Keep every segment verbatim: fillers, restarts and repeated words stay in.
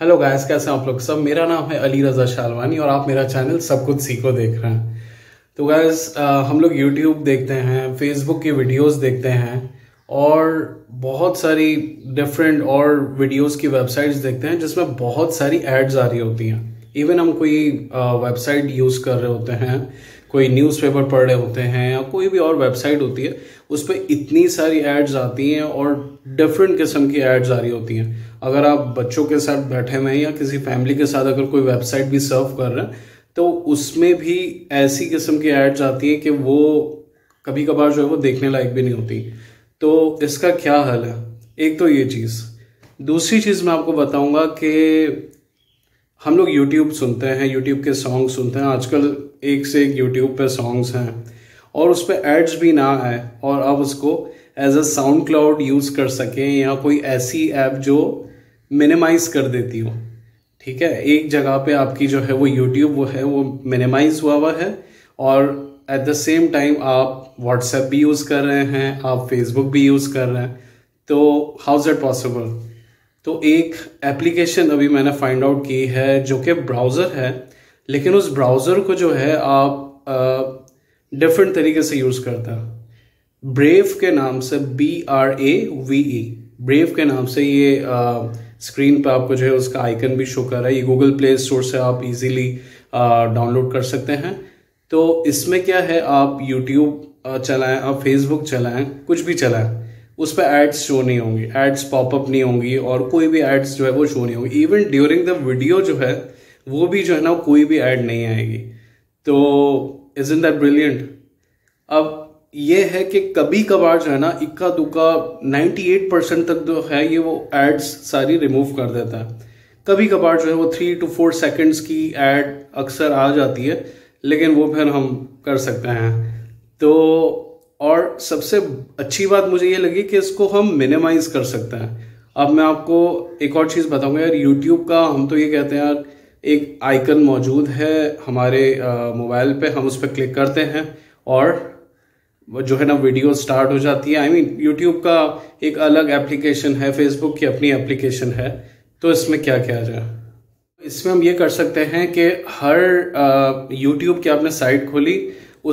Hello guys, कैसे हैं आप लोग सब। मेरा नाम है अली रजा शालवानी और आप मेरा चैनल सब कुछ सीखो देख रहे हैं। तो गाइस हम लोग यूट्यूब देखते हैं, फेसबुक की वीडियोस देखते हैं और बहुत सारी डिफरेंट और वीडियोस की वेबसाइट्स देखते हैं जिसमें बहुत सारी एड्स आ रही होती हैं। इवन हम कोई वेबसाइट यूज़ कर रहे होते हैं, कोई न्यूज़पेपर पढ़ रहे होते हैं या कोई भी और वेबसाइट होती है, उस पर इतनी सारी एड्स आती हैं और डिफरेंट किस्म की एड्स आ रही होती हैं। अगर आप बच्चों के साथ बैठे हुए हैं या किसी फैमिली के साथ अगर कोई वेबसाइट भी सर्व कर रहे हैं तो उसमें भी ऐसी किस्म की एड्स आती हैं कि वो कभी कभार जो है वो देखने लायक भी नहीं होती। तो इसका क्या हल है? एक तो ये चीज़। दूसरी चीज़ मैं आपको बताऊंगा कि हम लोग यूट्यूब सुनते हैं, यूट्यूब के सॉन्ग सुनते हैं। आजकल एक से एक यूट्यूब पर सॉन्ग्स हैं और उस पर एड्स भी ना आए और आप उसको as a SoundCloud use कर सकें या कोई ऐसी ऐप जो मिनिमाइज़ कर देती हो। ठीक है, एक जगह पे आपकी जो है वो यूट्यूब वो है वो मिनिमाइज़ हुआ हुआ है और एट द सेम टाइम आप व्हाट्सएप भी यूज़ कर रहे हैं, आप फेसबुक भी यूज़ कर रहे हैं। तो हाउ इज़ इट पॉसिबल? तो एक एप्लीकेशन अभी मैंने फाइंड आउट की है जो कि ब्राउज़र है, लेकिन उस ब्राउज़र को जो है आप डिफरेंट तरीके से यूज़ करते हैं। ब्रेव के नाम से B R A V E, Brave के नाम से ये आ, स्क्रीन पे आपको जो है उसका आइकन भी शो कर रहा है। ये गूगल प्ले स्टोर से आप इजीली डाउनलोड कर सकते हैं। तो इसमें क्या है, आप यूट्यूब चलाएं, आप फेसबुक चलाएं, कुछ भी चलाएं, उस पर एड्स शो नहीं होंगी, एड्स पॉपअप नहीं होंगी और कोई भी एड्स जो है वो शो नहीं होंगी। इवन ड्यूरिंग द वीडियो जो है वो भी जो है ना कोई भी एड नहीं आएगी। तो इज़न्ट दैट ब्रिलियंट? अब ये है कि कभी कभार जो है ना इक्का दुक्का अट्ठानवे परसेंट तक जो है ये वो एड्स सारी रिमूव कर देता है। कभी कभार जो है वो थ्री टू फोर सेकेंड्स की एड अक्सर आ जाती है, लेकिन वो फिर हम कर सकते हैं। तो और सबसे अच्छी बात मुझे ये लगी कि इसको हम मिनिमाइज़ कर सकते हैं। अब मैं आपको एक और चीज़ बताऊंगा यार, यूट्यूब का हम तो ये कहते हैं यार, एक आइकन मौजूद है हमारे मोबाइल पर, हम उस पर क्लिक करते हैं और जो है ना वीडियो स्टार्ट हो जाती है। आई मीन यूट्यूब का एक अलग एप्लीकेशन है, फेसबुक की अपनी एप्लीकेशन है। तो इसमें क्या क्या जाए? इसमें हम ये कर सकते हैं कि हर यूट्यूब की आपने साइट खोली,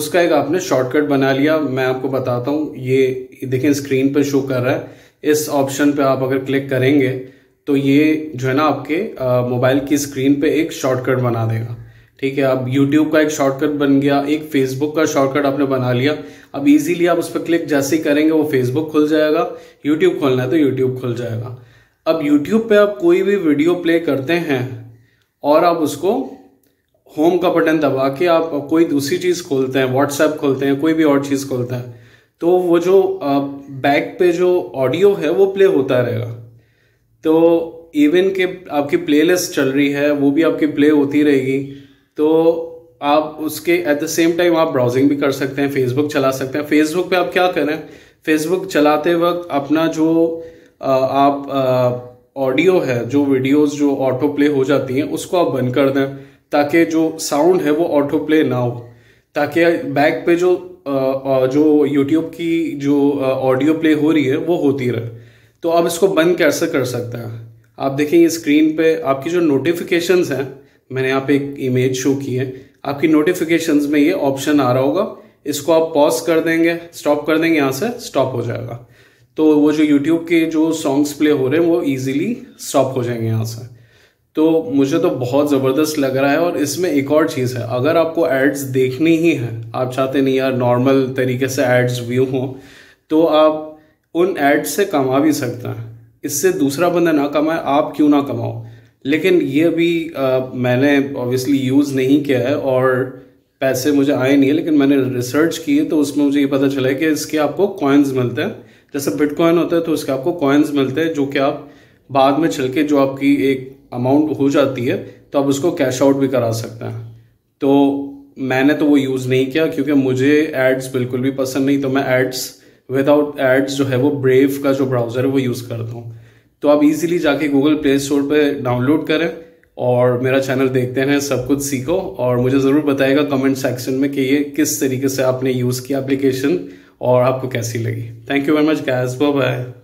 उसका एक आपने शॉर्टकट बना लिया। मैं आपको बताता हूँ, ये देखें स्क्रीन पर शो कर रहा है। इस ऑप्शन पर आप अगर क्लिक करेंगे तो ये जो है ना आपके मोबाइल की स्क्रीन पर एक शॉर्टकट बना देगा। ठीक है, अब YouTube का एक शॉर्टकट बन गया, एक Facebook का शॉर्टकट आपने बना लिया। अब इजीली आप उस पर क्लिक जैसे ही करेंगे वो Facebook खुल जाएगा, YouTube खोलना है तो YouTube खुल जाएगा। अब YouTube पे आप कोई भी वीडियो प्ले करते हैं और आप उसको होम का बटन दबा के आप कोई दूसरी चीज़ खोलते हैं, WhatsApp खोलते हैं, कोई भी और चीज़ खोलते हैं, तो वो जो बैक पे जो ऑडियो है वो प्ले होता रहेगा। तो इवन के आपकी प्लेलिस्ट चल रही है वो भी आपकी प्ले होती रहेगी। तो आप उसके एट द सेम टाइम आप ब्राउजिंग भी कर सकते हैं, फेसबुक चला सकते हैं। फेसबुक पे आप क्या करें, फेसबुक चलाते वक्त अपना जो आ, आप ऑडियो है, जो वीडियोस जो ऑटो प्ले हो जाती हैं उसको आप बंद कर दें ताकि जो साउंड है वो ऑटो प्ले ना हो, ताकि बैक पे जो आ, जो यूट्यूब की जो ऑडियो प्ले हो रही है वो होती रहे। तो आप इसको बंद कैसे कर सकते हैं? आप देखेंगे स्क्रीन पे आपकी जो नोटिफिकेशंस हैं, मैंने यहाँ पे एक इमेज शो की है, आपकी नोटिफिकेशंस में ये ऑप्शन आ रहा होगा, इसको आप पॉज कर देंगे, स्टॉप कर देंगे, यहाँ से स्टॉप हो जाएगा। तो वो जो यूट्यूब के जो सॉन्ग्स प्ले हो रहे हैं वो इजीली स्टॉप हो जाएंगे यहाँ से। तो मुझे तो बहुत ज़बरदस्त लग रहा है। और इसमें एक और चीज़ है, अगर आपको एड्स देखनी ही है, आप चाहते नहीं यार नॉर्मल तरीके से एड्स व्यू हों, तो आप उन एड्स से कमा भी सकते हैं। इससे दूसरा बंदा ना कमाए, आप क्यों ना कमाओ। लेकिन ये भी आ, मैंने ऑब्वियसली यूज़ नहीं किया है और पैसे मुझे आए नहीं है, लेकिन मैंने रिसर्च की है तो उसमें मुझे ये पता चला है कि इसके आपको कॉइन्स मिलते हैं। जैसे बिटकॉइन होता है तो इसके आपको कॉइन्स मिलते हैं जो कि आप बाद में चल के जो आपकी एक अमाउंट हो जाती है तो आप उसको कैश आउट भी करा सकते हैं। तो मैंने तो वो यूज़ नहीं किया क्योंकि मुझे एड्स बिल्कुल भी पसंद नहीं, तो मैं एड्स विदाउट एड्स जो है वो ब्रेव का जो ब्राउज़र है वो यूज़ करता हूँ। तो आप इजीली जाके गूगल प्ले स्टोर पे डाउनलोड करें और मेरा चैनल देखते हैं सब कुछ सीखो, और मुझे ज़रूर बताइएगा कमेंट सेक्शन में कि ये किस तरीके से आपने यूज़ किया एप्लीकेशन और आपको कैसी लगी। Thank you very much guys, bye bye.